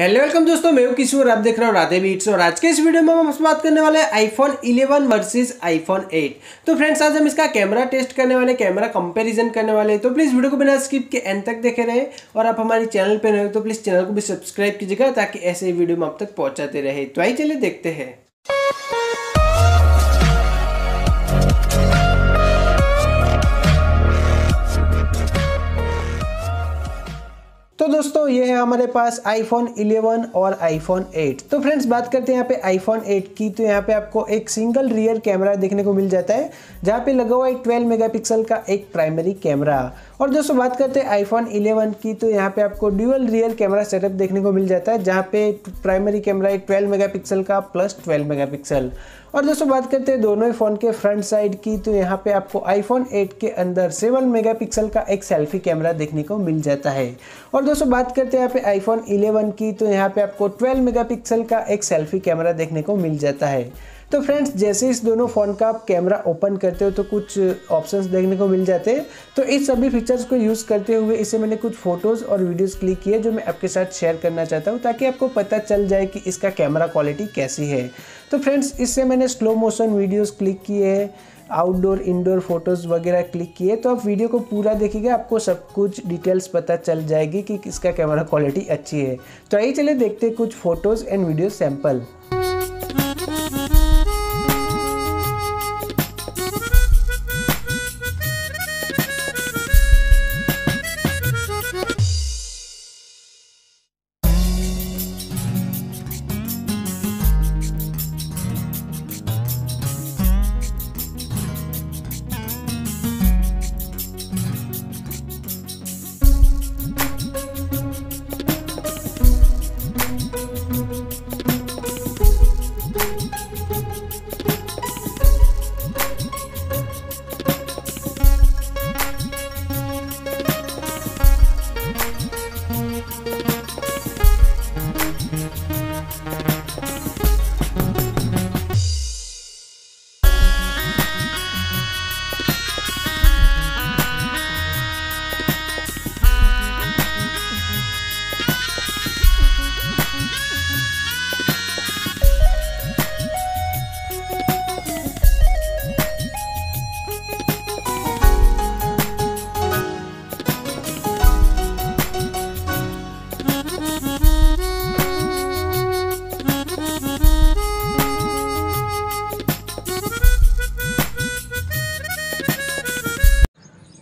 Hello welcome दोस्तों, मैं हूं किशोर, आप देख रहे हो राधे बीट्स। और आज के इस वीडियो में हम बात करने वाले हैं आईफोन 11 वर्सेस आईफोन 8। तो फ्रेंड्स, आज हम इसका कैमरा टेस्ट करने वाले, कैमरा कंपैरिजन करने वाले हैं। तो प्लीज़ वीडियो को बिना स्किप के एंड तक देखे रहे। और आप हमारे चैनल पर नए हो तो प्लीज़ चैनल को भी सब्सक्राइब कीजिएगा ताकि ऐसे वीडियो में आप तक पहुँचाते रहे। तो आइए चलिए देखते हैं। तो दोस्तों, ये है हमारे पास iPhone 11 और iPhone 8। तो फ्रेंड्स, बात करते हैं यहाँ पे iPhone 8 की। तो यहाँ पे आपको एक सिंगल रियर कैमरा देखने को मिल जाता है, जहाँ पे लगा हुआ एक 12 मेगापिक्सल का एक प्राइमरी कैमरा। और दोस्तों, बात करते हैं iPhone 11 की। तो यहाँ पे आपको ड्यूअल रियर कैमरा सेटअप देखने को मिल जाता है, जहाँ पे प्राइमरी कैमरा है 12 मेगापिक्सल का प्लस 12 मेगापिक्सल। और दोस्तों, बात करते हैं दोनों ही फ़ोन के फ्रंट साइड की। तो यहाँ पे आपको iPhone 8 के अंदर 7 मेगापिक्सल का एक सेल्फी कैमरा देखने को मिल जाता है। और दोस्तों, बात करते हैं यहाँ पे iPhone 11 की। तो यहाँ पे आपको 12 मेगापिक्सल का एक सेल्फी कैमरा देखने को मिल जाता है। तो फ्रेंड्स, जैसे इस दोनों फ़ोन का आप कैमरा ओपन करते हो तो कुछ ऑप्शंस देखने को मिल जाते हैं। तो इस सभी फीचर्स को यूज़ करते हुए इसे मैंने कुछ फ़ोटोज़ और वीडियोस क्लिक किए, जो मैं आपके साथ शेयर करना चाहता हूँ ताकि आपको पता चल जाए कि इसका कैमरा क्वालिटी कैसी है। तो फ्रेंड्स, इससे मैंने स्लो मोशन वीडियोज़ क्लिक किए हैं, आउटडोर इंडोर फ़ोटोज़ वगैरह क्लिक किए। तो आप वीडियो को पूरा देखिएगा, आपको सब कुछ डिटेल्स पता चल जाएगी कि इसका कैमरा क्वालिटी अच्छी है। तो आइए चलिए देखते हैं कुछ फ़ोटोज़ एंड वीडियो सैम्पल।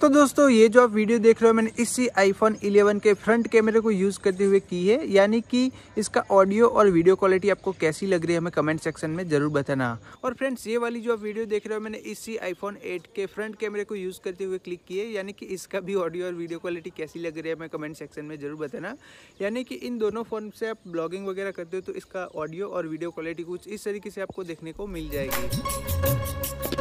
तो दोस्तों, ये जो आप वीडियो देख रहे हो मैंने इसी iPhone 11 के फ्रंट कैमरे को यूज़ करते हुए की है। यानी कि इसका ऑडियो और वीडियो क्वालिटी आपको कैसी लग रही है हमें कमेंट सेक्शन में ज़रूर बताना। और फ्रेंड्स, ये वाली जो आप वीडियो देख रहे हो मैंने इसी iPhone 8 के फ्रंट कैमरे को यूज़ करते हुए क्लिक की है। यानी कि इसका भी ऑडियो और वीडियो क्वालिटी कैसी लग रही है हमें कमेंट सेक्शन में ज़रूर बताना। यानी कि इन दोनों फ़ोन से आप ब्लॉगिंग वगैरह करते हो तो इसका ऑडियो और वीडियो क्वालिटी कुछ इस तरीके से आपको देखने को मिल जाएगी।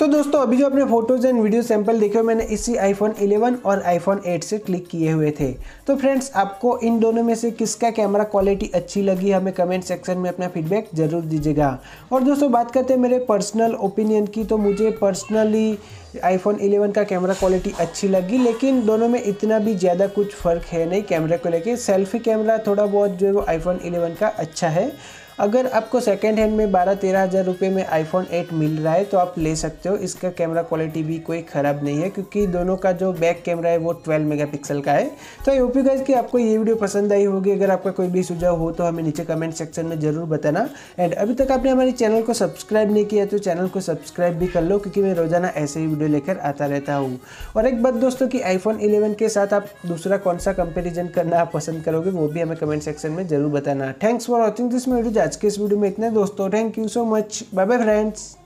तो दोस्तों, अभी जो अपने फोटोज़ एंड वीडियो सैंपल देखे हो मैंने इसी iPhone 11 और iPhone 8 से क्लिक किए हुए थे। तो फ्रेंड्स, आपको इन दोनों में से किसका कैमरा क्वालिटी अच्छी लगी हमें कमेंट सेक्शन में अपना फीडबैक जरूर दीजिएगा। और दोस्तों, बात करते हैं मेरे पर्सनल ओपिनियन की। तो मुझे पर्सनली iPhone 11 का कैमरा क्वालिटी अच्छी लगी, लेकिन दोनों में इतना भी ज़्यादा कुछ फ़र्क है नहीं कैमरे को लेके। सेल्फी कैमरा थोड़ा बहुत जो है वो iPhone 11 का अच्छा है। अगर आपको सेकेंड हैंड में 12-13 हज़ार रुपये में आईफोन 8 मिल रहा है तो आप ले सकते हो। इसका कैमरा क्वालिटी भी कोई ख़राब नहीं है क्योंकि दोनों का जो बैक कैमरा है वो 12 मेगापिक्सल का है। तो आई होप यू गाइस कि आपको ये वीडियो पसंद आई होगी। अगर आपका कोई भी सुझाव हो तो हमें नीचे कमेंट सेक्शन में ज़रूर बताना। एंड अभी तक आपने हमारे चैनल को सब्सक्राइब नहीं किया तो चैनल को सब्सक्राइब भी कर लो क्योंकि मैं रोज़ाना ऐसे ही वीडियो लेकर आता रहता हूँ। और एक बात दोस्तों कि आईफोन 11 के साथ आप दूसरा कौन सा कंपेरिजन करना आप पसंद करोगे वो भी हमें कमेंट सेक्शन में ज़रूर बताना। Thanks for watching this video. आज के इस वीडियो में इतने दोस्तों, thank you so much, bye bye friends.